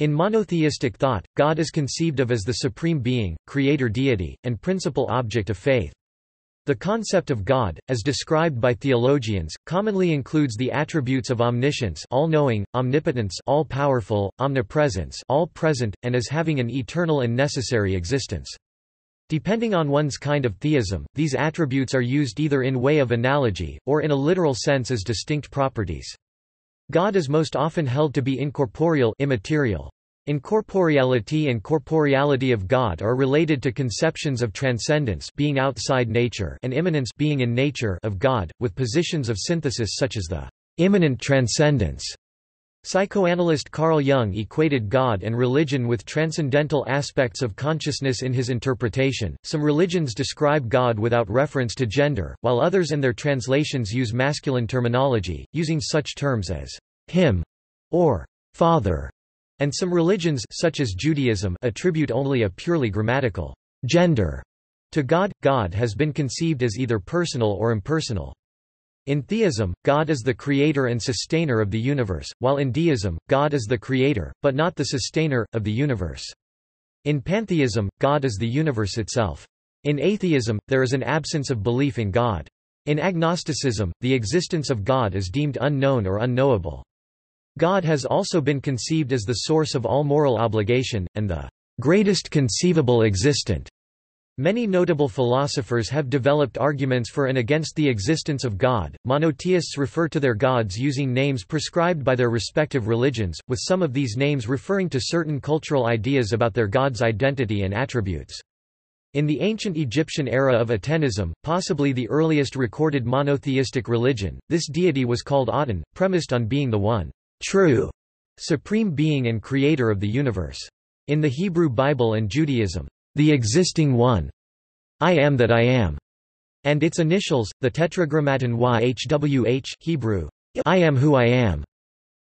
In monotheistic thought, God is conceived of as the supreme being, creator deity, and principal object of faith. The concept of God, as described by theologians, commonly includes the attributes of omniscience, all-knowing, omnipotence, all-powerful, omnipresence, all-present, and as having an eternal and necessary existence. Depending on one's kind of theism, these attributes are used either in way of analogy, or in a literal sense as distinct properties. God is most often held to be incorporeal, immaterial. Incorporeality and corporeality of God are related to conceptions of transcendence, being outside nature, and immanence, being in nature, of God, with positions of synthesis such as the immanent transcendence. Psychoanalyst Carl Jung equated God and religion with transcendental aspects of consciousness in his interpretation. Some religions describe God without reference to gender, while others and their translations use masculine terminology, using such terms as him or father, and some religions, such as Judaism, attribute only a purely grammatical gender to God. God has been conceived as either personal or impersonal. In theism, God is the creator and sustainer of the universe, while in deism, God is the creator, but not the sustainer, of the universe. In pantheism, God is the universe itself. In atheism, there is an absence of belief in God. In agnosticism, the existence of God is deemed unknown or unknowable. God has also been conceived as the source of all moral obligation, and the greatest conceivable existent. Many notable philosophers have developed arguments for and against the existence of God. Monotheists refer to their gods using names prescribed by their respective religions, with some of these names referring to certain cultural ideas about their god's identity and attributes. In the ancient Egyptian era of Atenism, possibly the earliest recorded monotheistic religion, this deity was called Aten, premised on being the one true supreme being and creator of the universe. In the Hebrew Bible and Judaism, the existing one, I am that I am, and its initials, the Tetragrammaton YHWH (Hebrew, I am who I am),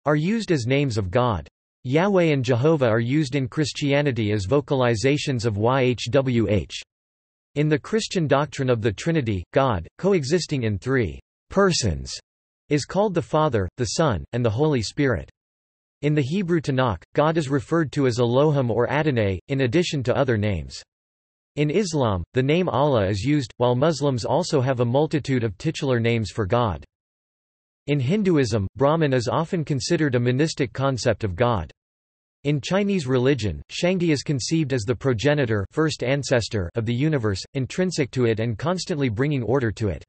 are used as names of God. Yahweh and Jehovah are used in Christianity as vocalizations of YHWH. In the Christian doctrine of the Trinity, God, coexisting in three persons, is called the Father, the Son, and the Holy Spirit. In the Hebrew Tanakh, God is referred to as Elohim or Adonai, in addition to other names. In Islam, the name Allah is used, while Muslims also have a multitude of titular names for God. In Hinduism, Brahman is often considered a monistic concept of God. In Chinese religion, Shangdi is conceived as the progenitor, first ancestor, of the universe, intrinsic to it and constantly bringing order to it.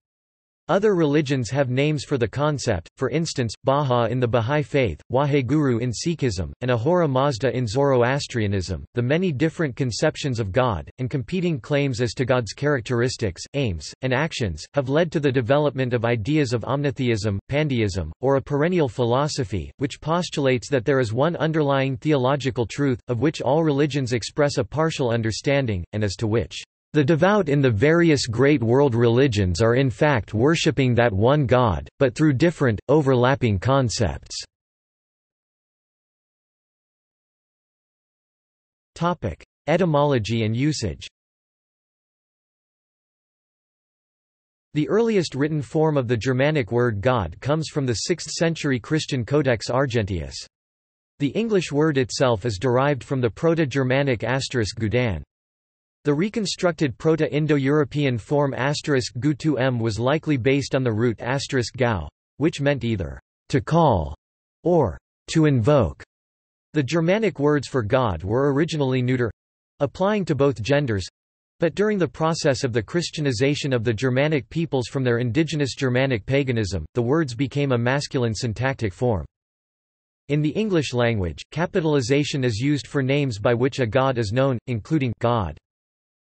Other religions have names for the concept, for instance, Baha in the Baha'i faith, Waheguru in Sikhism, and Ahura Mazda in Zoroastrianism. The many different conceptions of God, and competing claims as to God's characteristics, aims, and actions, have led to the development of ideas of omnitheism, pandeism, or a perennial philosophy, which postulates that there is one underlying theological truth, of which all religions express a partial understanding, and as to which the devout in the various great world religions are in fact worshipping that one God, but through different, overlapping concepts. Etymology and usage. The earliest written form of the Germanic word God comes from the 6th century Christian Codex Argentius. The English word itself is derived from the Proto-Germanic *gudan. The reconstructed Proto-Indo-European form *gu2m was likely based on the root *gau, which meant either to call or to invoke. The Germanic words for God were originally neuter, applying to both genders, but during the process of the Christianization of the Germanic peoples from their indigenous Germanic paganism, the words became a masculine syntactic form. In the English language, capitalization is used for names by which a god is known, including God.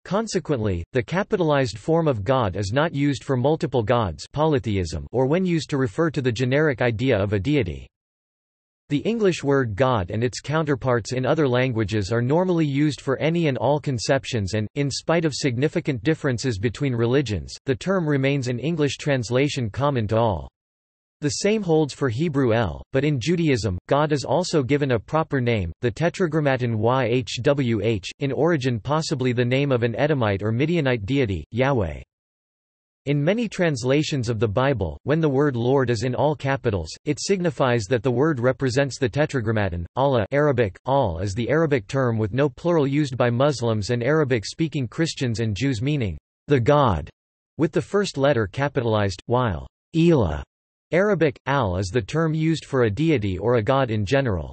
Consequently, the capitalized form of God is not used for multiple gods, polytheism, or when used to refer to the generic idea of a deity. The English word God and its counterparts in other languages are normally used for any and all conceptions and, in spite of significant differences between religions, the term remains an English translation common to all. The same holds for Hebrew El, but in Judaism, God is also given a proper name, the Tetragrammaton YHWH, in origin possibly the name of an Edomite or Midianite deity, Yahweh. In many translations of the Bible, when the word Lord is in all capitals, it signifies that the word represents the Tetragrammaton. Allah Arabic, al is the Arabic term with no plural used by Muslims and Arabic-speaking Christians and Jews meaning, the God, with the first letter capitalized, while Elah Arabic, al is the term used for a deity or a god in general.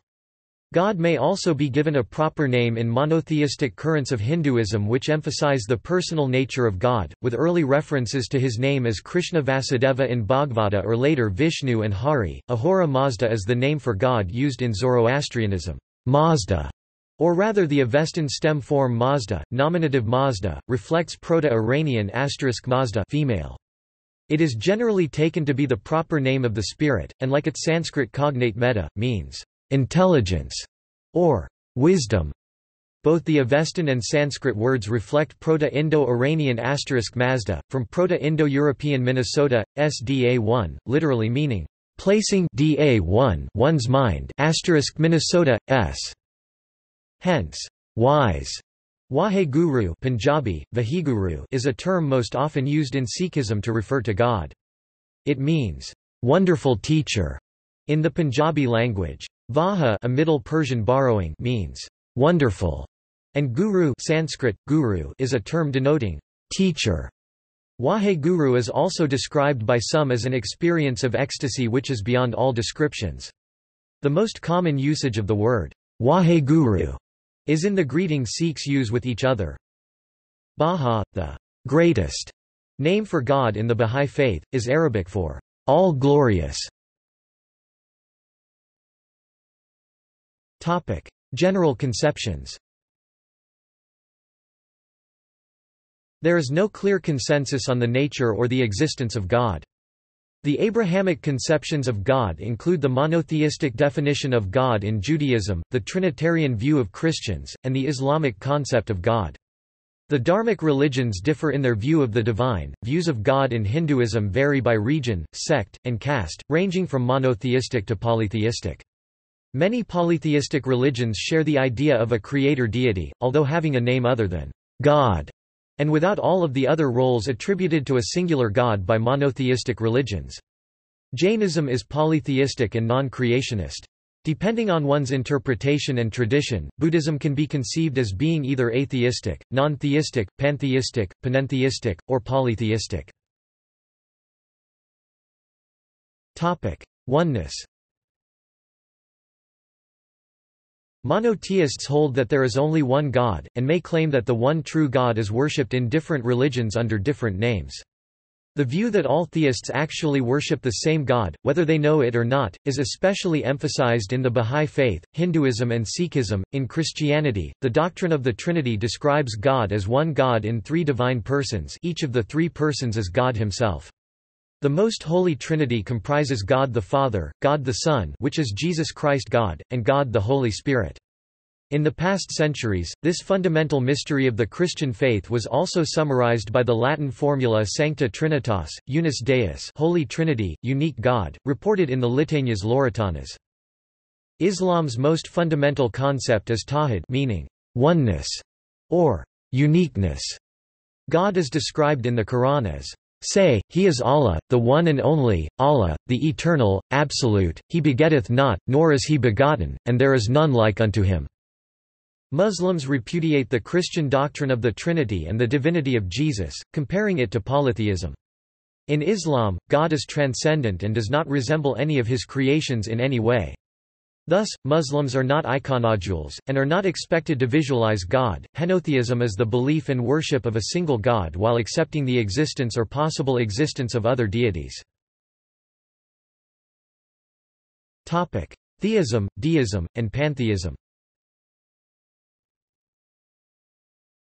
God may also be given a proper name in monotheistic currents of Hinduism which emphasize the personal nature of God, with early references to his name as Krishna Vasudeva in Bhagavata or later Vishnu and Hari. Ahura Mazda is the name for God used in Zoroastrianism, Mazda, or rather the Avestan stem form Mazda, nominative Mazda, reflects Proto-Iranian asterisk Mazda female. It is generally taken to be the proper name of the spirit, and like its Sanskrit cognate metta, means intelligence, or wisdom. Both the Avestan and Sanskrit words reflect Proto-Indo-Iranian asterisk Mazda, from Proto-Indo-European Minnesota, SDA1, literally meaning, placing DA1 one's mind asterisk Minnesota, S. Hence, wise, Waheguru Punjabi, Vaheguru is a term most often used in Sikhism to refer to God. It means, wonderful teacher, in the Punjabi language. Baha, a Middle Persian borrowing, means wonderful, and guru Sanskrit guru is a term denoting teacher. Waheguru is also described by some as an experience of ecstasy which is beyond all descriptions. The most common usage of the word Waheguru is in the greeting Sikhs use with each other. Baha, the greatest name for God in the Baha'i faith, is Arabic for all glorious. Topic: General conceptions. There is no clear consensus on the nature or the existence of God. The Abrahamic conceptions of God include the monotheistic definition of God in Judaism, the Trinitarian view of Christians, and the Islamic concept of God. The Dharmic religions differ in their view of the divine. Views of God in Hinduism vary by region, sect, and caste, ranging from monotheistic to polytheistic. Many polytheistic religions share the idea of a creator deity, although having a name other than God, and without all of the other roles attributed to a singular god by monotheistic religions. Jainism is polytheistic and non-creationist. Depending on one's interpretation and tradition, Buddhism can be conceived as being either atheistic, non-theistic, pantheistic, panentheistic, or polytheistic. Topic: Oneness. Monotheists hold that there is only one God, and may claim that the one true God is worshipped in different religions under different names. The view that all theists actually worship the same God, whether they know it or not, is especially emphasized in the Baha'i faith, Hinduism, and Sikhism. In Christianity, the doctrine of the Trinity describes God as one God in three divine persons, each of the three persons is God himself. The Most Holy Trinity comprises God the Father, God the Son, which is Jesus Christ God, and God the Holy Spirit. In the past centuries, this fundamental mystery of the Christian faith was also summarized by the Latin formula Sancta Trinitas, Unus Deus, Holy Trinity, Unique God, reported in the Litanias Lauritanas. Islam's most fundamental concept is Tawhid, meaning oneness or uniqueness. God is described in the Quran as, "Say, He is Allah, the one and only, Allah, the eternal, absolute, He begetteth not, nor is He begotten, and there is none like unto Him." Muslims repudiate the Christian doctrine of the Trinity and the divinity of Jesus, comparing it to polytheism. In Islam, God is transcendent and does not resemble any of His creations in any way. Thus, Muslims are not iconodules, and are not expected to visualize God. Henotheism is the belief and worship of a single God while accepting the existence or possible existence of other deities. Theism, deism, and pantheism.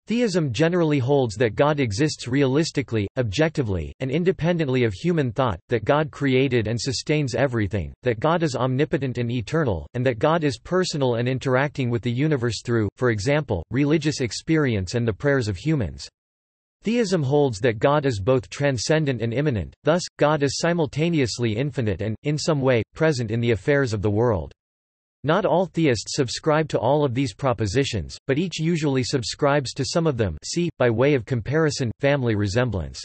Theism generally holds that God exists realistically, objectively, and independently of human thought, that God created and sustains everything, that God is omnipotent and eternal, and that God is personal and interacting with the universe through, for example, religious experience and the prayers of humans. Theism holds that God is both transcendent and immanent, thus, God is simultaneously infinite and, in some way, present in the affairs of the world. Not all theists subscribe to all of these propositions, but each usually subscribes to some of them, see, by way of comparison, family resemblance.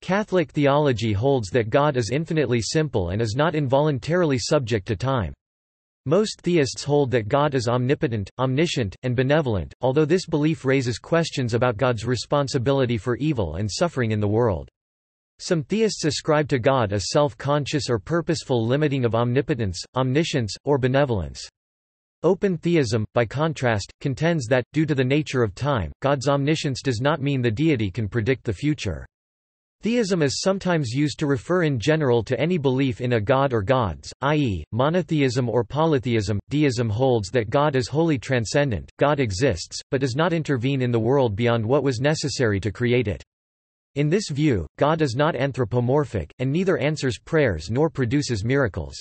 Catholic theology holds that God is infinitely simple and is not involuntarily subject to time. Most theists hold that God is omnipotent, omniscient, and benevolent, although this belief raises questions about God's responsibility for evil and suffering in the world. Some theists ascribe to God a self-conscious or purposeful limiting of omnipotence, omniscience, or benevolence. Open theism, by contrast, contends that, due to the nature of time, God's omniscience does not mean the deity can predict the future. Theism is sometimes used to refer in general to any belief in a god or gods, i.e., monotheism or polytheism. Deism holds that God is wholly transcendent, God exists, but does not intervene in the world beyond what was necessary to create it. In this view, God is not anthropomorphic, and neither answers prayers nor produces miracles.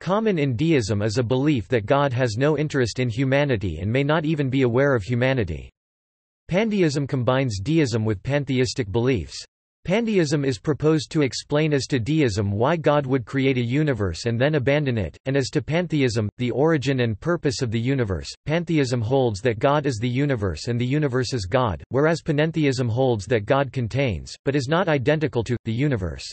Common in deism is a belief that God has no interest in humanity and may not even be aware of humanity. Pandeism combines deism with pantheistic beliefs. Pandeism is proposed to explain as to deism why God would create a universe and then abandon it, and as to pantheism, the origin and purpose of the universe. Pantheism holds that God is the universe and the universe is God, whereas panentheism holds that God contains, but is not identical to, the universe.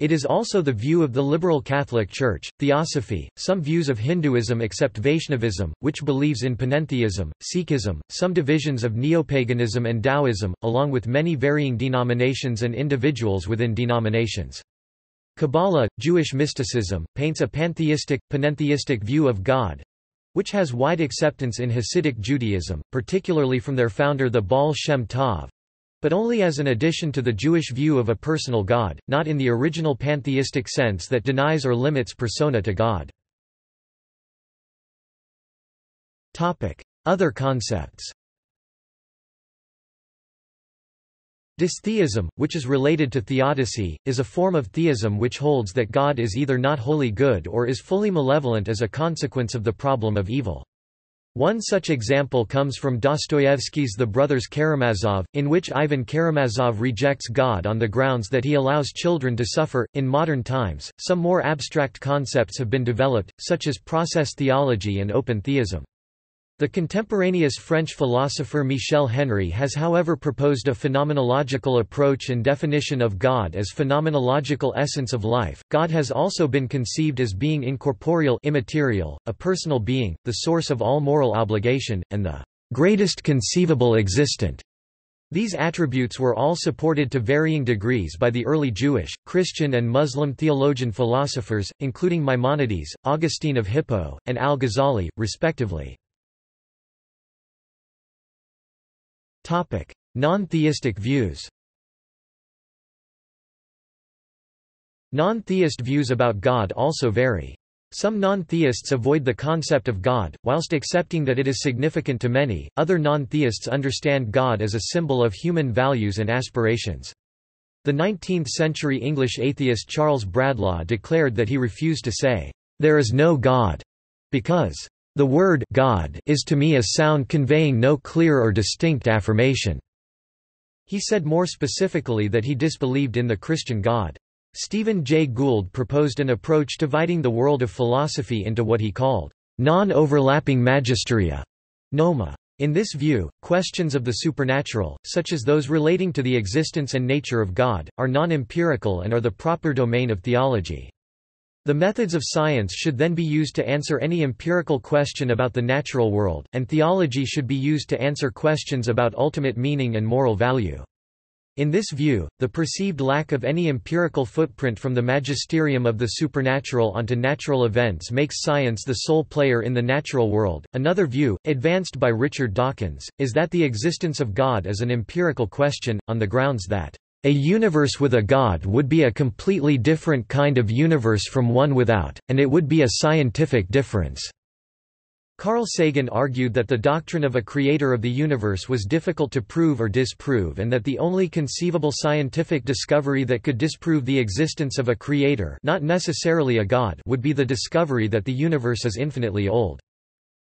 It is also the view of the liberal Catholic Church, Theosophy, some views of Hinduism except Vaishnavism, which believes in panentheism, Sikhism, some divisions of neopaganism and Taoism, along with many varying denominations and individuals within denominations. Kabbalah, Jewish mysticism, paints a pantheistic, panentheistic view of God, which has wide acceptance in Hasidic Judaism, particularly from their founder the Baal Shem Tov, but only as an addition to the Jewish view of a personal God, not in the original pantheistic sense that denies or limits persona to God. Other concepts. Distheism, which is related to theodicy, is a form of theism which holds that God is either not wholly good or is fully malevolent as a consequence of the problem of evil. One such example comes from Dostoevsky's The Brothers Karamazov, in which Ivan Karamazov rejects God on the grounds that he allows children to suffer. In modern times, some more abstract concepts have been developed, such as process theology and open theism. The contemporaneous French philosopher Michel Henry has, however, proposed a phenomenological approach and definition of God as phenomenological essence of life. God has also been conceived as being incorporeal, immaterial, a personal being, the source of all moral obligation, and the greatest conceivable existent. These attributes were all supported to varying degrees by the early Jewish, Christian and Muslim theologian-philosophers, including Maimonides, Augustine of Hippo, and Al-Ghazali, respectively. Non-theistic views. Non-theist views about God also vary. Some non-theists avoid the concept of God, whilst accepting that it is significant to many. Other non-theists understand God as a symbol of human values and aspirations. The 19th-century English atheist Charles Bradlaugh declared that he refused to say, "There is no God," because the word God is to me a sound conveying no clear or distinct affirmation. He said more specifically that he disbelieved in the Christian God. Stephen Jay Gould proposed an approach dividing the world of philosophy into what he called non-overlapping magisteria, noma. In this view, questions of the supernatural, such as those relating to the existence and nature of God, are non-empirical and are the proper domain of theology. The methods of science should then be used to answer any empirical question about the natural world, and theology should be used to answer questions about ultimate meaning and moral value. In this view, the perceived lack of any empirical footprint from the magisterium of the supernatural onto natural events makes science the sole player in the natural world. Another view, advanced by Richard Dawkins, is that the existence of God is an empirical question, on the grounds that a universe with a God would be a completely different kind of universe from one without, and it would be a scientific difference. Carl Sagan argued that the doctrine of a creator of the universe was difficult to prove or disprove, and that the only conceivable scientific discovery that could disprove the existence of a creator, not necessarily a God, would be the discovery that the universe is infinitely old.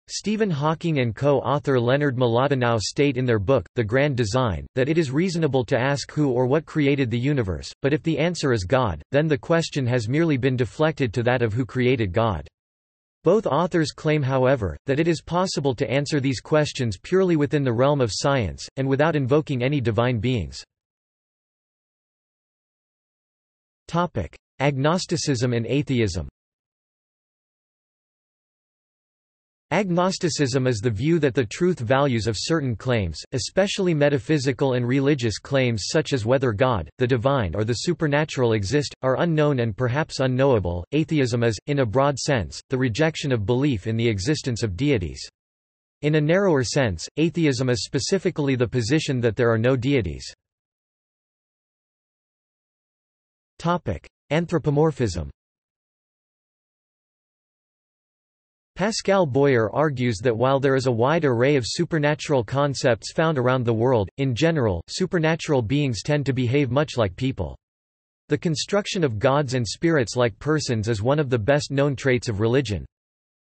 Stephen Hawking and co-author Leonard Mlodinow state in their book, The Grand Design, that it is reasonable to ask who or what created the universe, but if the answer is God, then the question has merely been deflected to that of who created God. Both authors claim, however, that it is possible to answer these questions purely within the realm of science, and without invoking any divine beings. Topic: Agnosticism and atheism. Agnosticism is the view that the truth values of certain claims, especially metaphysical and religious claims such as whether God, the divine or the supernatural exist, are unknown and perhaps unknowable. Atheism is, in a broad sense, the rejection of belief in the existence of deities. In a narrower sense, atheism is specifically the position that there are no deities. Anthropomorphism. Pascal Boyer argues that while there is a wide array of supernatural concepts found around the world, in general, supernatural beings tend to behave much like people. The construction of gods and spirits like persons is one of the best-known traits of religion.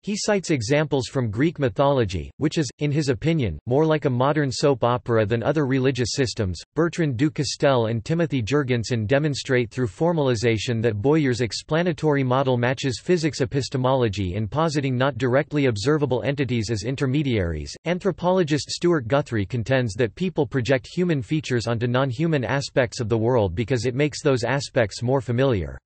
He cites examples from Greek mythology, which is, in his opinion, more like a modern soap opera than other religious systems. Bertrand du Castel and Timothy Jurgensen demonstrate through formalization that Boyer's explanatory model matches physics epistemology in positing not directly observable entities as intermediaries. Anthropologist Stuart Guthrie contends that people project human features onto non-human aspects of the world because it makes those aspects more familiar.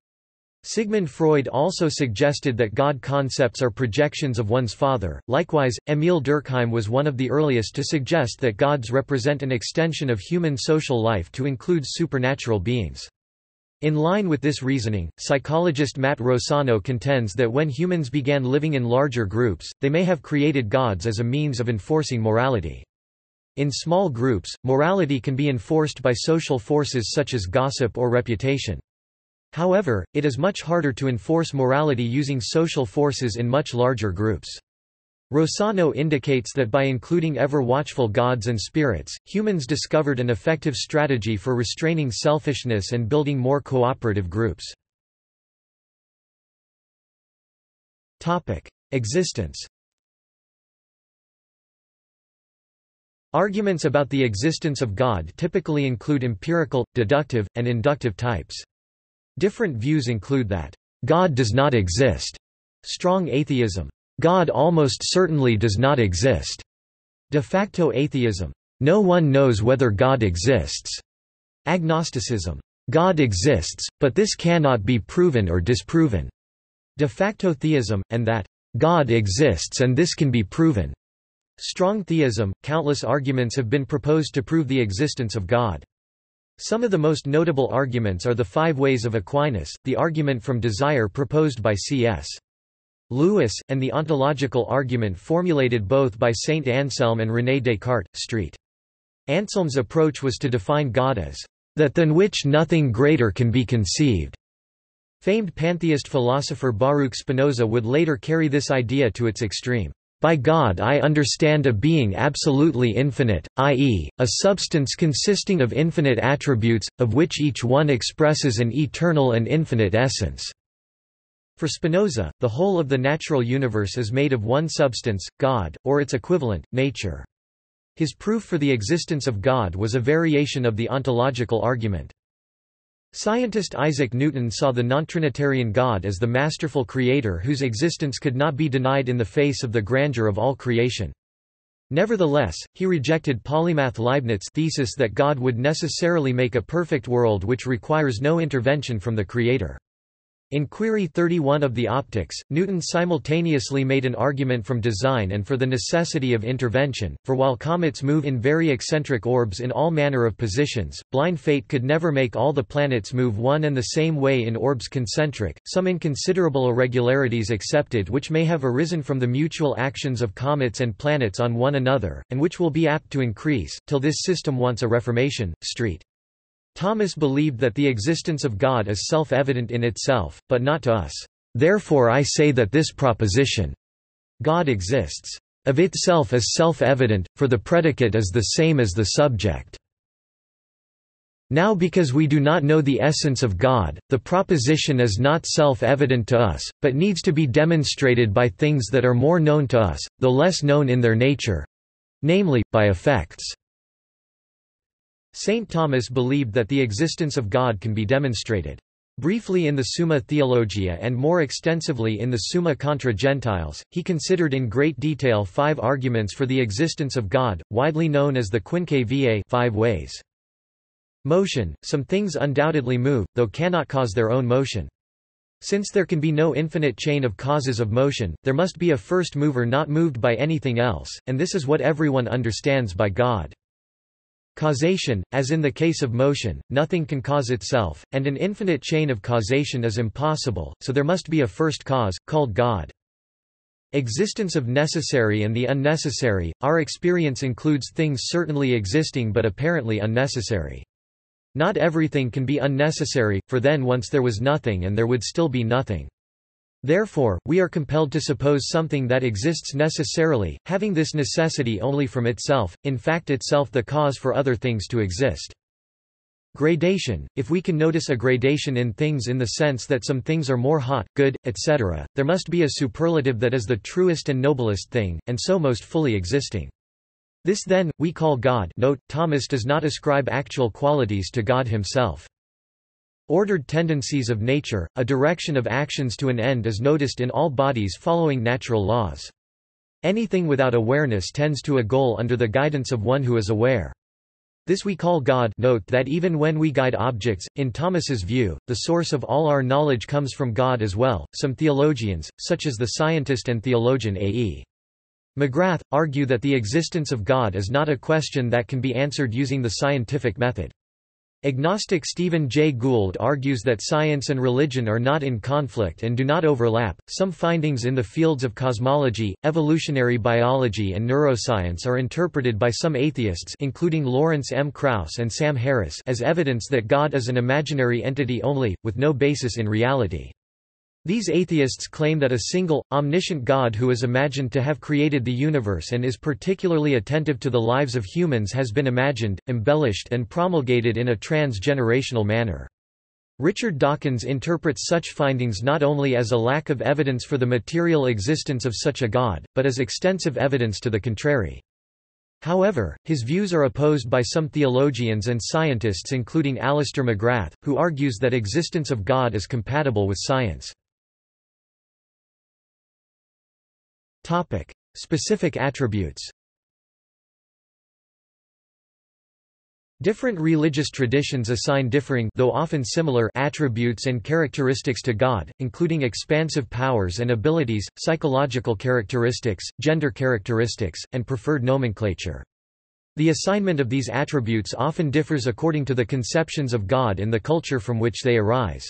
Sigmund Freud also suggested that God concepts are projections of one's father. Likewise, Emile Durkheim was one of the earliest to suggest that gods represent an extension of human social life to include supernatural beings. In line with this reasoning, psychologist Matt Rossano contends that when humans began living in larger groups, they may have created gods as a means of enforcing morality. In small groups, morality can be enforced by social forces such as gossip or reputation. However, it is much harder to enforce morality using social forces in much larger groups. Rossano indicates that by including ever-watchful gods and spirits, humans discovered an effective strategy for restraining selfishness and building more cooperative groups. Existence. Arguments about the existence of God typically include empirical, deductive, and inductive types. Different views include that God does not exist, strong atheism, God almost certainly does not exist, de facto atheism, no one knows whether God exists, agnosticism, God exists, but this cannot be proven or disproven, de facto theism, and that God exists and this can be proven, strong theism. Countless arguments have been proposed to prove the existence of God. Some of the most notable arguments are the 5 ways of Aquinas, the argument from desire proposed by C.S. Lewis, and the ontological argument formulated both by Saint Anselm and René Descartes. St. Anselm's approach was to define God as that than which nothing greater can be conceived. Famed pantheist philosopher Baruch Spinoza would later carry this idea to its extreme. By God I understand a being absolutely infinite, i.e., a substance consisting of infinite attributes, of which each one expresses an eternal and infinite essence. For Spinoza, the whole of the natural universe is made of one substance, God, or its equivalent, nature. His proof for the existence of God was a variation of the ontological argument. Scientist Isaac Newton saw the non-Trinitarian God as the masterful creator whose existence could not be denied in the face of the grandeur of all creation. Nevertheless, he rejected polymath Leibniz's thesis that God would necessarily make a perfect world which requires no intervention from the creator. In Query 31 of the Optics, Newton simultaneously made an argument from design and for the necessity of intervention, for while comets move in very eccentric orbs in all manner of positions, blind fate could never make all the planets move one and the same way in orbs concentric, some inconsiderable irregularities accepted which may have arisen from the mutual actions of comets and planets on one another, and which will be apt to increase, till this system wants a reformation. St. Thomas believed that the existence of God is self-evident in itself, but not to us. Therefore I say that this proposition, God exists, of itself is self-evident, for the predicate is the same as the subject. Now because we do not know the essence of God, the proposition is not self-evident to us, but needs to be demonstrated by things that are more known to us, though less known in their nature, namely, by effects. Saint Thomas believed that the existence of God can be demonstrated. Briefly in the Summa Theologia and more extensively in the Summa Contra Gentiles, he considered in great detail 5 arguments for the existence of God, widely known as the Quinque Viae 5 ways. Motion. Some things undoubtedly move, though cannot cause their own motion. Since there can be no infinite chain of causes of motion, there must be a first mover not moved by anything else, and this is what everyone understands by God. Causation. As in the case of motion, nothing can cause itself, and an infinite chain of causation is impossible, so there must be a first cause, called God. Existence of necessary and the unnecessary. Our experience includes things certainly existing but apparently unnecessary. Not everything can be unnecessary, for then once there was nothing and there would still be nothing. Therefore, we are compelled to suppose something that exists necessarily, having this necessity only from itself, in fact itself the cause for other things to exist. Gradation. If we can notice a gradation in things in the sense that some things are more hot, good, etc., there must be a superlative that is the truest and noblest thing, and so most fully existing. This then, we call God. Note, Thomas does not ascribe actual qualities to God himself. Ordered tendencies of nature. A direction of actions to an end is noticed in all bodies following natural laws. Anything without awareness tends to a goal under the guidance of one who is aware. This we call God. Note that even when we guide objects, in Thomas's view, the source of all our knowledge comes from God as well. Some theologians, such as the scientist and theologian A.E. McGrath, argue that the existence of God is not a question that can be answered using the scientific method. Agnostic Stephen Jay Gould argues that science and religion are not in conflict and do not overlap. Some findings in the fields of cosmology, evolutionary biology, and neuroscience are interpreted by some atheists, including Lawrence M. Krauss and Sam Harris, as evidence that God is an imaginary entity only, with no basis in reality. These atheists claim that a single, omniscient God who is imagined to have created the universe and is particularly attentive to the lives of humans has been imagined, embellished and promulgated in a transgenerational manner. Richard Dawkins interprets such findings not only as a lack of evidence for the material existence of such a God, but as extensive evidence to the contrary. However, his views are opposed by some theologians and scientists including Alistair McGrath, who argues that existence of God is compatible with science. Topic: Specific attributes. Different religious traditions assign differing, though often similar, attributes and characteristics to God, including expansive powers and abilities, psychological characteristics, gender characteristics, and preferred nomenclature. The assignment of these attributes often differs according to the conceptions of God in the culture from which they arise.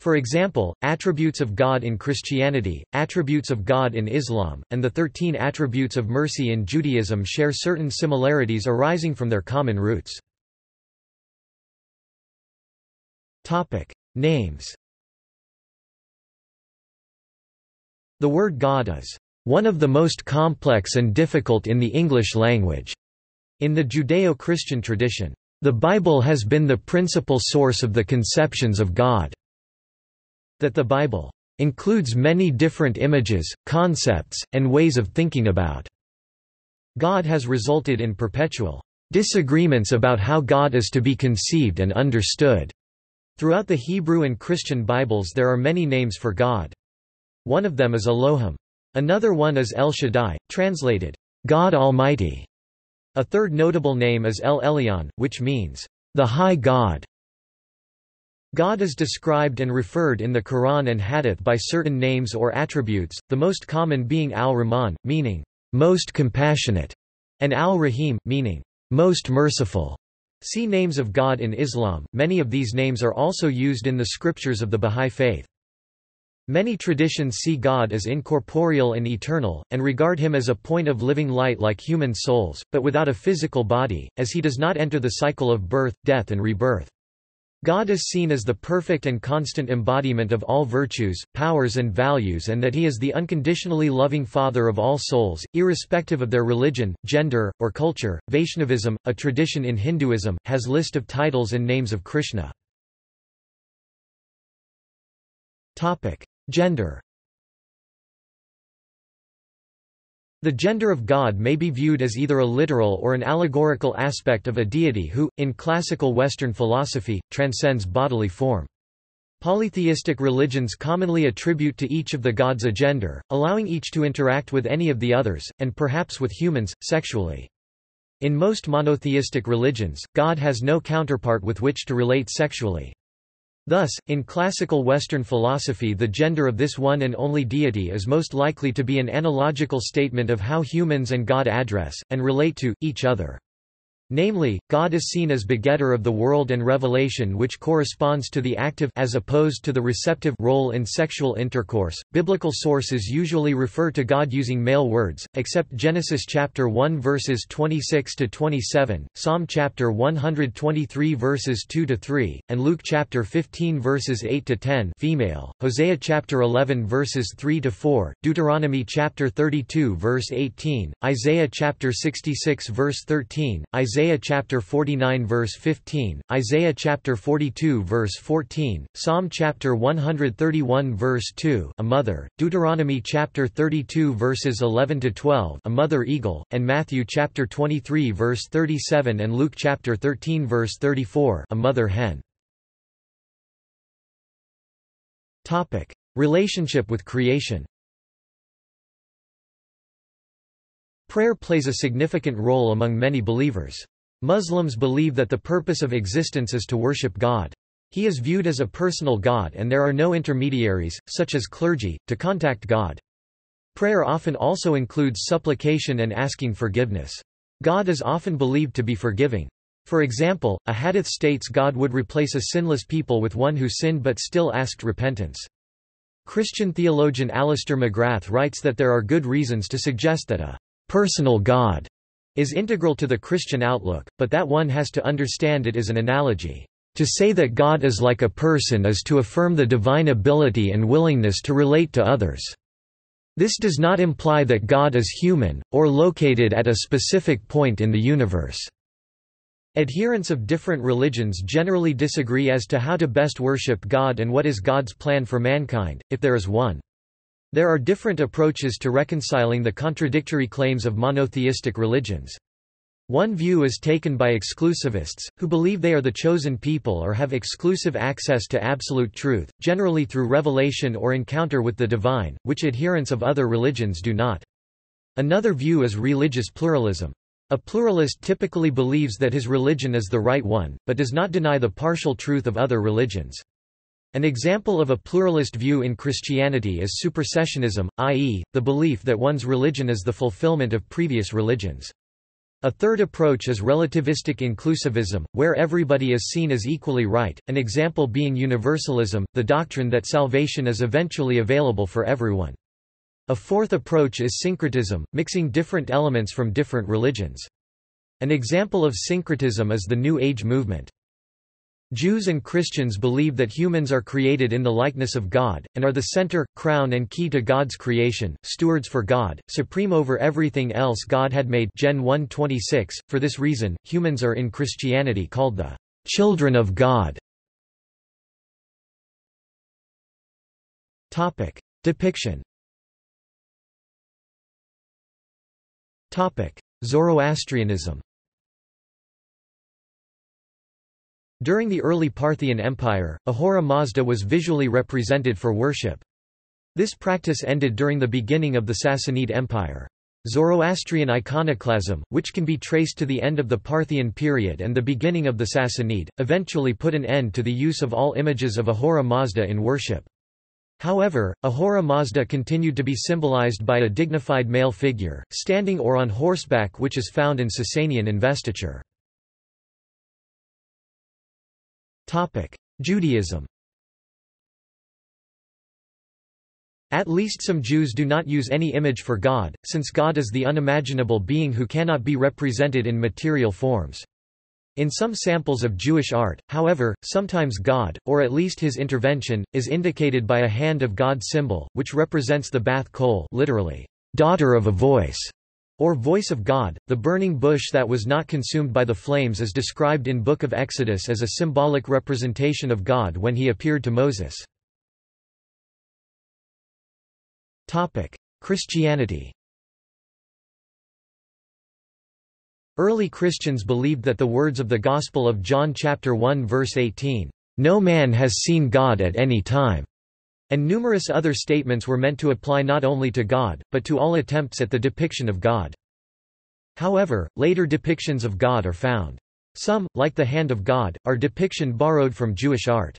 For example, attributes of God in Christianity, attributes of God in Islam, and the 13 attributes of mercy in Judaism share certain similarities arising from their common roots. Topic: Names. The word God is one of the most complex and difficult in the English language. In the Judeo-Christian tradition, the Bible has been the principal source of the conceptions of God. That the Bible includes many different images, concepts, and ways of thinking about God has resulted in perpetual disagreements about how God is to be conceived and understood. Throughout the Hebrew and Christian Bibles there are many names for God. One of them is Elohim. Another one is El Shaddai, translated, God Almighty. A third notable name is El Elyon, which means, the High God. God is described and referred in the Quran and Hadith by certain names or attributes, the most common being Al-Rahman, meaning, most compassionate, and Al-Rahim, meaning, most merciful. See Names of God in Islam. Many of these names are also used in the scriptures of the Baha'i faith. Many traditions see God as incorporeal and eternal, and regard him as a point of living light like human souls, but without a physical body, as he does not enter the cycle of birth, death and rebirth. God is seen as the perfect and constant embodiment of all virtues, powers and values, and that he is the unconditionally loving Father of all souls, irrespective of their religion, gender, or culture. Vaishnavism, a tradition in Hinduism, has list of titles and names of Krishna. Topic: Gender. The gender of God may be viewed as either a literal or an allegorical aspect of a deity who, in classical Western philosophy, transcends bodily form. Polytheistic religions commonly attribute to each of the gods a gender, allowing each to interact with any of the others, and perhaps with humans, sexually. In most monotheistic religions, God has no counterpart with which to relate sexually. Thus, in classical Western philosophy, the gender of this one and only deity is most likely to be an analogical statement of how humans and God address, and relate to, each other. Namely, God is seen as begetter of the world and revelation, which corresponds to the active as opposed to the receptive role in sexual intercourse. Biblical sources usually refer to God using male words, except Genesis chapter 1 verses 26 to 27, Psalm chapter 123 verses 2 to 3, and Luke chapter 15 verses 8 to 10, female. Hosea chapter 11 verses 3 to 4, Deuteronomy chapter 32 verse 18, Isaiah chapter 66 verse 13, Isaiah chapter 49 verse 15, Isaiah chapter 42 verse 14, Psalm chapter 131 verse 2, a mother, Deuteronomy chapter 32 verses 11 to 12, a mother eagle, and Matthew chapter 23 verse 37 and Luke chapter 13 verse 34, a mother hen. Topic: Relationship with creation. Prayer plays a significant role among many believers. Muslims believe that the purpose of existence is to worship God. He is viewed as a personal God and there are no intermediaries, such as clergy, to contact God. Prayer often also includes supplication and asking forgiveness. God is often believed to be forgiving. For example, a hadith states God would replace a sinless people with one who sinned but still asked repentance. Christian theologian Alistair McGrath writes that there are good reasons to suggest that a personal God is integral to the Christian outlook, but that one has to understand it is an analogy. To say that God is like a person is to affirm the divine ability and willingness to relate to others. This does not imply that God is human, or located at a specific point in the universe. Adherents of different religions generally disagree as to how to best worship God and what is God's plan for mankind, if there is one. There are different approaches to reconciling the contradictory claims of monotheistic religions. One view is taken by exclusivists, who believe they are the chosen people or have exclusive access to absolute truth, generally through revelation or encounter with the divine, which adherents of other religions do not. Another view is religious pluralism. A pluralist typically believes that his religion is the right one, but does not deny the partial truth of other religions. An example of a pluralist view in Christianity is supersessionism, i.e., the belief that one's religion is the fulfillment of previous religions. A third approach is relativistic inclusivism, where everybody is seen as equally right, an example being universalism, the doctrine that salvation is eventually available for everyone. A fourth approach is syncretism, mixing different elements from different religions. An example of syncretism is the New Age movement. Jews and Christians believe that humans are created in the likeness of God, and are the center, crown and key to God's creation, stewards for God, supreme over everything else God had made. Gen 1:26. For this reason, humans are in Christianity called the children of God. Topic: Depiction. Topic: Zoroastrianism. During the early Parthian Empire, Ahura Mazda was visually represented for worship. This practice ended during the beginning of the Sassanid Empire. Zoroastrian iconoclasm, which can be traced to the end of the Parthian period and the beginning of the Sassanid, eventually put an end to the use of all images of Ahura Mazda in worship. However, Ahura Mazda continued to be symbolized by a dignified male figure, standing or on horseback, which is found in Sasanian investiture. Judaism. At least some Jews do not use any image for God, since God is the unimaginable being who cannot be represented in material forms. In some samples of Jewish art, however, sometimes God, or at least his intervention, is indicated by a hand of God symbol, which represents the Bath Kol, literally, daughter of a voice, or voice of God. The burning bush that was not consumed by the flames is described in Book of Exodus as a symbolic representation of God when he appeared to Moses. Christianity. Early Christians believed that the words of the Gospel of John chapter 1 verse 18, "No man has seen God at any time," and numerous other statements were meant to apply not only to God, but to all attempts at the depiction of God. However, later depictions of God are found. Some, like the hand of God, are depiction borrowed from Jewish art.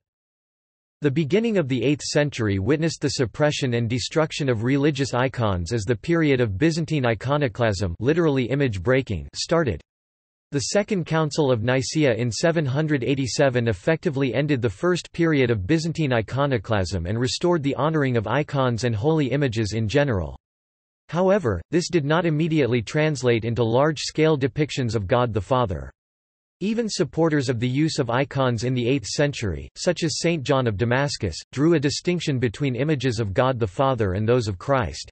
The beginning of the 8th century witnessed the suppression and destruction of religious icons as the period of Byzantine iconoclasm, literally image breaking, started. The Second Council of Nicaea in 787 effectively ended the first period of Byzantine iconoclasm and restored the honoring of icons and holy images in general. However, this did not immediately translate into large-scale depictions of God the Father. Even supporters of the use of icons in the 8th century, such as St. John of Damascus, drew a distinction between images of God the Father and those of Christ.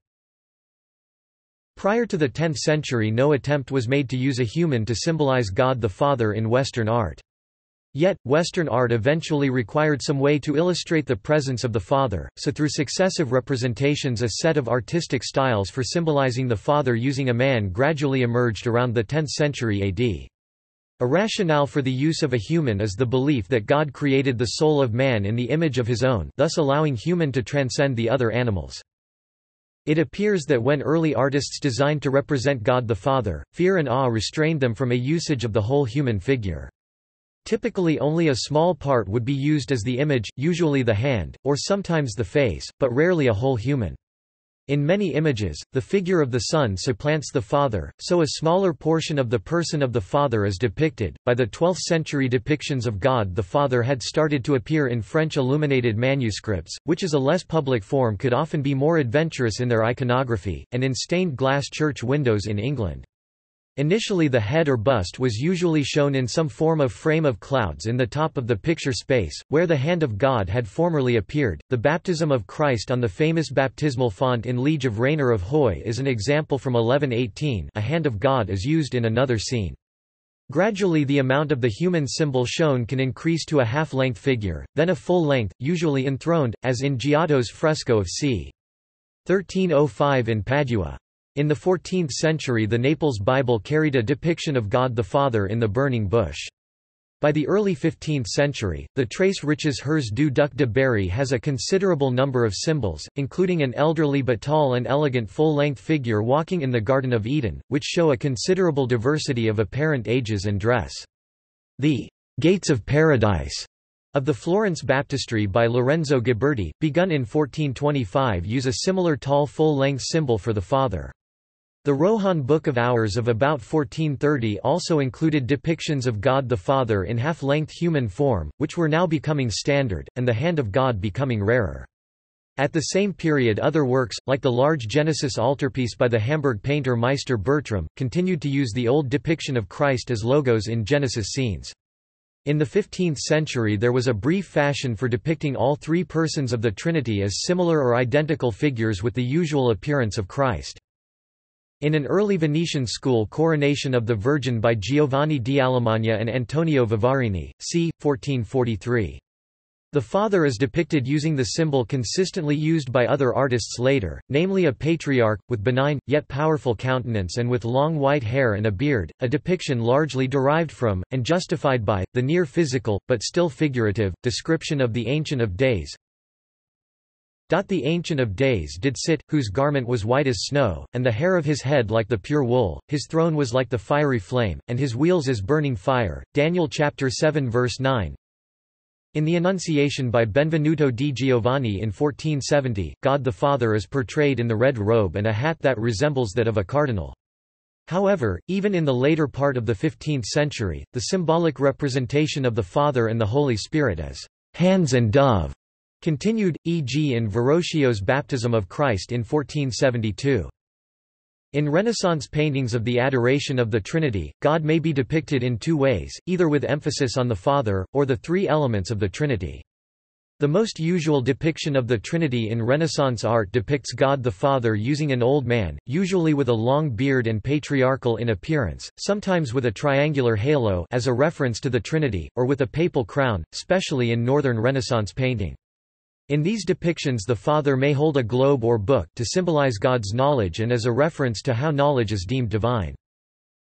Prior to the 10th century, no attempt was made to use a human to symbolize God the Father in Western art. Yet, Western art eventually required some way to illustrate the presence of the Father, so through successive representations a set of artistic styles for symbolizing the Father using a man gradually emerged around the 10th century AD. A rationale for the use of a human is the belief that God created the soul of man in the image of his own, thus allowing human to transcend the other animals. It appears that when early artists designed to represent God the Father, fear and awe restrained them from a usage of the whole human figure. Typically only a small part would be used as the image, usually the hand, or sometimes the face, but rarely a whole human. In many images, the figure of the Son supplants the Father, so a smaller portion of the person of the Father is depicted. By the 12th century, depictions of God the Father had started to appear in French illuminated manuscripts, which as a less public form could often be more adventurous in their iconography, and in stained glass church windows in England. Initially, the head or bust was usually shown in some form of frame of clouds in the top of the picture space, where the hand of God had formerly appeared. The baptism of Christ on the famous baptismal font in Liege of Rainer of Huy is an example from 1118. A hand of God is used in another scene. Gradually, the amount of the human symbol shown can increase to a half-length figure, then a full-length, usually enthroned, as in Giotto's fresco of c. 1305 in Padua. In the 14th century, the Naples Bible carried a depiction of God the Father in the burning bush. By the early 15th century, the Tres Riches Hers du Duc de Berry has a considerable number of symbols, including an elderly but tall and elegant full-length figure walking in the Garden of Eden, which show a considerable diversity of apparent ages and dress. The "Gates of Paradise" of the Florence Baptistery by Lorenzo Ghiberti, begun in 1425, use a similar tall full-length symbol for the Father. The Rohan Book of Hours of about 1430 also included depictions of God the Father in half-length human form, which were now becoming standard, and the hand of God becoming rarer. At the same period, other works, like the large Genesis altarpiece by the Hamburg painter Meister Bertram, continued to use the old depiction of Christ as logos in Genesis scenes. In the 15th century, there was a brief fashion for depicting all three persons of the Trinity as similar or identical figures with the usual appearance of Christ. In an early Venetian school coronation of the Virgin by Giovanni di Alemagna and Antonio Vivarini, c. 1443. The Father is depicted using the symbol consistently used by other artists later, namely a patriarch, with benign, yet powerful countenance and with long white hair and a beard, a depiction largely derived from, and justified by, the near-physical, but still figurative, description of the Ancient of Days. The Ancient of Days did sit, whose garment was white as snow, and the hair of his head like the pure wool, his throne was like the fiery flame, and his wheels as burning fire. Daniel chapter 7 verse 9. In the Annunciation by Benvenuto di Giovanni in 1470, God the Father is portrayed in the red robe and a hat that resembles that of a cardinal. However, even in the later part of the 15th century, the symbolic representation of the Father and the Holy Spirit as hands and dove continued, e.g. in Verrocchio's Baptism of Christ in 1472. In Renaissance paintings of the Adoration of the Trinity, God may be depicted in two ways, either with emphasis on the Father, or the three elements of the Trinity. The most usual depiction of the Trinity in Renaissance art depicts God the Father using an old man, usually with a long beard and patriarchal in appearance, sometimes with a triangular halo as a reference to the Trinity, or with a papal crown, especially in Northern Renaissance painting. In these depictions, the Father may hold a globe or book to symbolize God's knowledge and as a reference to how knowledge is deemed divine.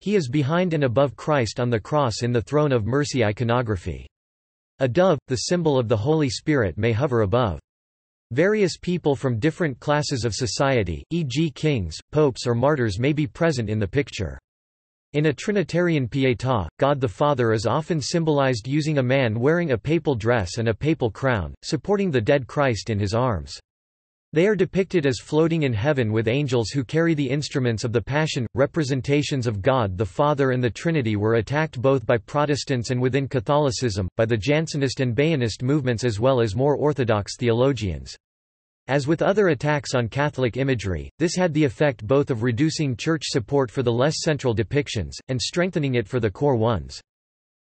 He is behind and above Christ on the cross in the Throne of Mercy iconography. A dove, the symbol of the Holy Spirit, may hover above. Various people from different classes of society, e.g. kings, popes or martyrs, may be present in the picture. In a Trinitarian pietà, God the Father is often symbolized using a man wearing a papal dress and a papal crown, supporting the dead Christ in his arms. They are depicted as floating in heaven with angels who carry the instruments of the Passion. Representations of God the Father and the Trinity were attacked both by Protestants and within Catholicism, by the Jansenist and Bayanist movements as well as more orthodox theologians. As with other attacks on Catholic imagery, this had the effect both of reducing church support for the less central depictions, and strengthening it for the core ones.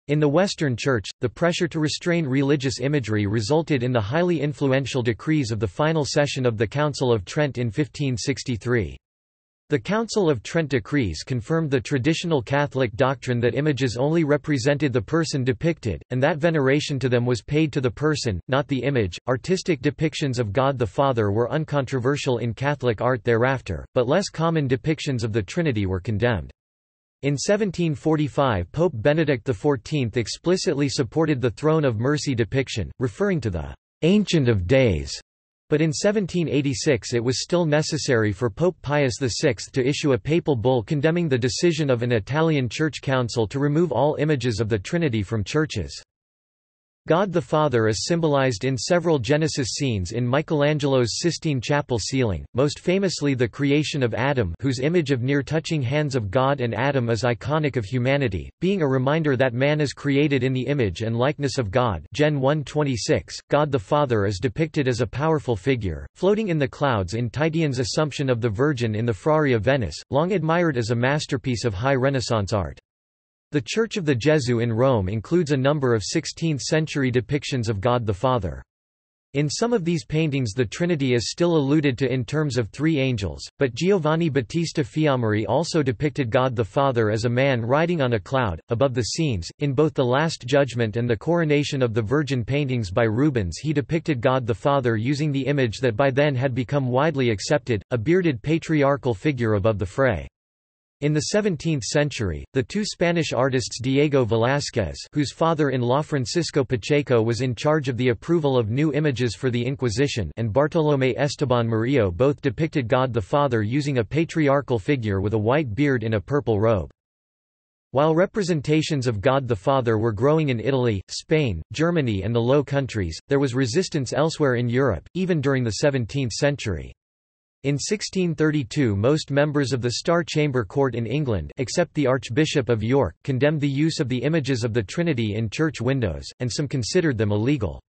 In the Western Church, the pressure to restrain religious imagery resulted in the highly influential decrees of the final session of the Council of Trent in 1563. The Council of Trent decrees confirmed the traditional Catholic doctrine that images only represented the person depicted, and that veneration to them was paid to the person, not the image. Artistic depictions of God the Father were uncontroversial in Catholic art thereafter, but less common depictions of the Trinity were condemned. In 1745, Pope Benedict XIV explicitly supported the Throne of Mercy depiction, referring to the Ancient of Days, but in 1786 it was still necessary for Pope Pius VI to issue a papal bull condemning the decision of an Italian church council to remove all images of the Trinity from churches. God the Father is symbolized in several Genesis scenes in Michelangelo's Sistine Chapel ceiling, most famously the creation of Adam, whose image of near-touching hands of God and Adam is iconic of humanity, being a reminder that man is created in the image and likeness of God. Gen 1:26. God the Father is depicted as a powerful figure, floating in the clouds in Titian's Assumption of the Virgin in the Frari of Venice, long admired as a masterpiece of high Renaissance art. The Church of the Gesù in Rome includes a number of 16th-century depictions of God the Father. In some of these paintings the Trinity is still alluded to in terms of three angels, but Giovanni Battista Fiammari also depicted God the Father as a man riding on a cloud, above the scenes. In both the Last Judgment and the Coronation of the Virgin paintings by Rubens he depicted God the Father using the image that by then had become widely accepted, a bearded patriarchal figure above the fray. In the 17th century, the two Spanish artists Diego Velázquez, whose father-in-law Francisco Pacheco was in charge of the approval of new images for the Inquisition, and Bartolomé Esteban Murillo both depicted God the Father using a patriarchal figure with a white beard in a purple robe. While representations of God the Father were growing in Italy, Spain, Germany and the Low Countries, there was resistance elsewhere in Europe, even during the 17th century. In 1632 most members of the Star Chamber court in England, except the Archbishop of York, condemned the use of the images of the Trinity in church windows, and some considered them illegal.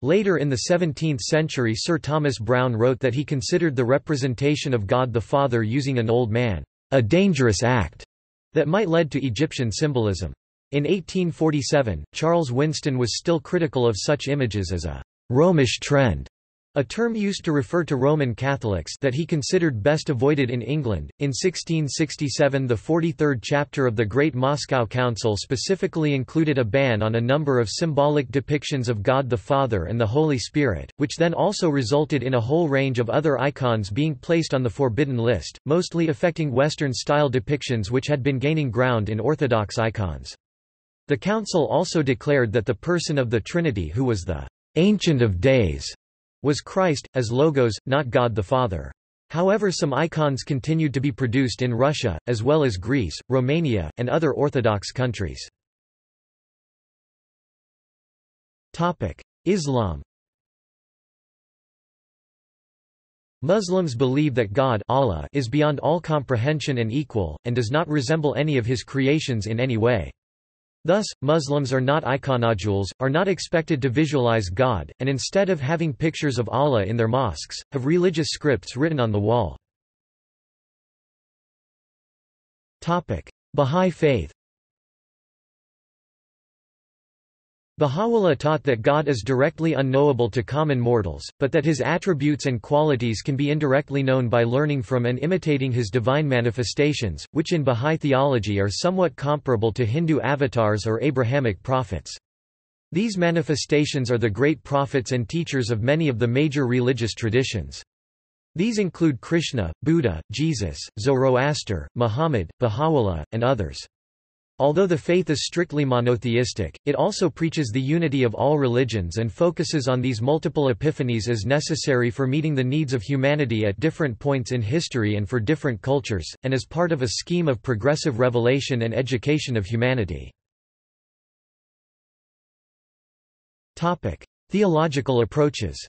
Later in the 17th century Sir Thomas Browne wrote that he considered the representation of God the Father using an old man, a dangerous act, that might lead to Egyptian symbolism. In 1847, Charles Winston was still critical of such images as a Romish trend, a term used to refer to Roman Catholics that he considered best avoided in England. In 1667, the 43rd chapter of the Great Moscow Council specifically included a ban on a number of symbolic depictions of God the Father and the Holy Spirit, which then also resulted in a whole range of other icons being placed on the forbidden list, mostly affecting Western-style depictions which had been gaining ground in Orthodox icons. The Council also declared that the person of the Trinity who was the Ancient of Days was Christ, as Logos, not God the Father. However, some icons continued to be produced in Russia, as well as Greece, Romania, and other Orthodox countries. Islam. Muslims believe that God, Allah, is beyond all comprehension and equal, and does not resemble any of his creations in any way. Thus, Muslims are not iconodules, are not expected to visualize God, and instead of having pictures of Allah in their mosques, have religious scripts written on the wall. Baha'i faith. Baha'u'llah taught that God is directly unknowable to common mortals, but that his attributes and qualities can be indirectly known by learning from and imitating his divine manifestations, which in Baha'i theology are somewhat comparable to Hindu avatars or Abrahamic prophets. These manifestations are the great prophets and teachers of many of the major religious traditions. These include Krishna, Buddha, Jesus, Zoroaster, Muhammad, Baha'u'llah, and others. Although the faith is strictly monotheistic, it also preaches the unity of all religions and focuses on these multiple epiphanies as necessary for meeting the needs of humanity at different points in history and for different cultures, and as part of a scheme of progressive revelation and education of humanity. Theological approaches.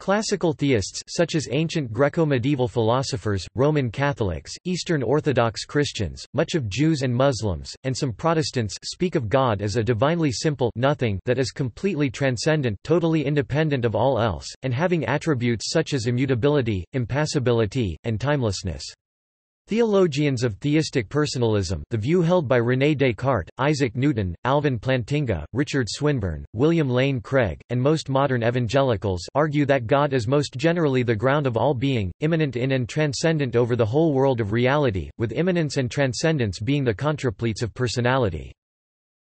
Classical theists such as ancient Greco-medieval philosophers, Roman Catholics, Eastern Orthodox Christians, much of Jews and Muslims, and some Protestants speak of God as a divinely simple nothing that is completely transcendent, totally independent of all else, and having attributes such as immutability, impassibility, and timelessness. Theologians of theistic personalism, the view held by René Descartes, Isaac Newton, Alvin Plantinga, Richard Swinburne, William Lane Craig, and most modern evangelicals, argue that God is most generally the ground of all being, immanent in and transcendent over the whole world of reality, with immanence and transcendence being the contrapletes of personality.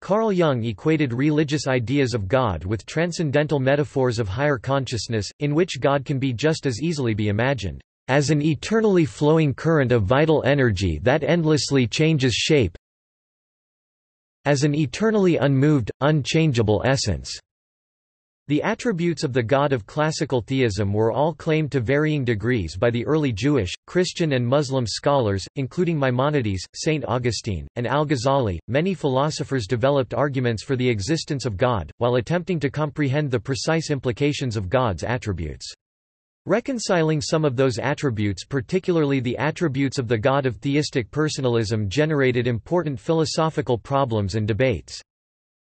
Carl Jung equated religious ideas of God with transcendental metaphors of higher consciousness, in which God can be just as easily be imagined as an eternally flowing current of vital energy that endlessly changes shape, as an eternally unmoved, unchangeable essence. The attributes of the God of classical theism were all claimed to varying degrees by the early Jewish, Christian, and Muslim scholars, including Maimonides, Saint Augustine, and Al-Ghazali. Many philosophers developed arguments for the existence of God, while attempting to comprehend the precise implications of God's attributes. Reconciling some of those attributes, particularly the attributes of the God of theistic personalism, generated important philosophical problems and debates.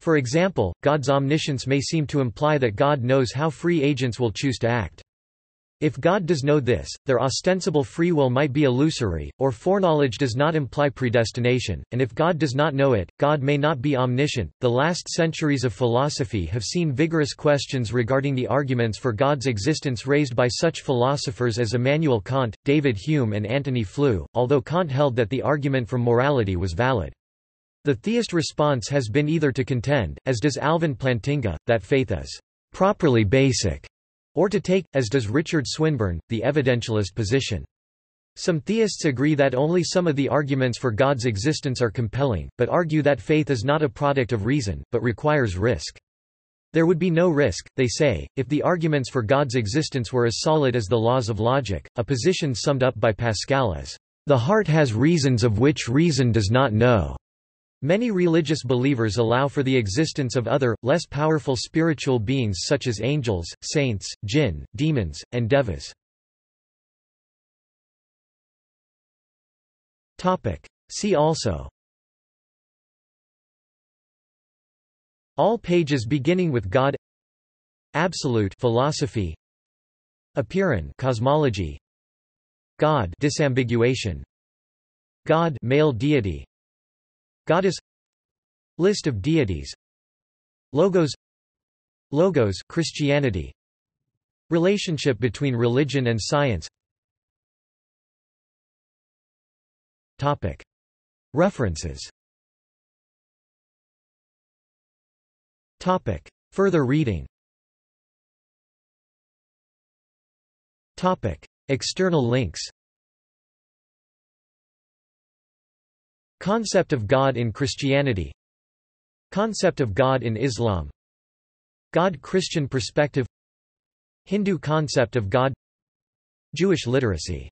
For example, God's omniscience may seem to imply that God knows how free agents will choose to act. If God does know this, their ostensible free will might be illusory, or foreknowledge does not imply predestination, and if God does not know it, God may not be omniscient. The last centuries of philosophy have seen vigorous questions regarding the arguments for God's existence raised by such philosophers as Immanuel Kant, David Hume, and Antony Flew, although Kant held that the argument from morality was valid. The theist response has been either to contend, as does Alvin Plantinga, that faith is properly basic, or to take, as does Richard Swinburne, the evidentialist position. Some theists agree that only some of the arguments for God's existence are compelling, but argue that faith is not a product of reason, but requires risk. There would be no risk, they say, if the arguments for God's existence were as solid as the laws of logic, a position summed up by Pascal as, "The heart has reasons of which reason does not know." Many religious believers allow for the existence of other, less powerful spiritual beings such as angels, saints, jinn, demons, and devas. See also: All pages beginning with God, Absolute philosophy, Apiran cosmology, God disambiguation, God male deity, Goddess, List of deities, Logos, Logos Christianity, Relationship between religion and science. Topic. References. Topic. Further reading. Topic. External links. Concept of God in Christianity, Concept of God in Islam, God-Christian perspective, Hindu concept of God, Jewish literacy.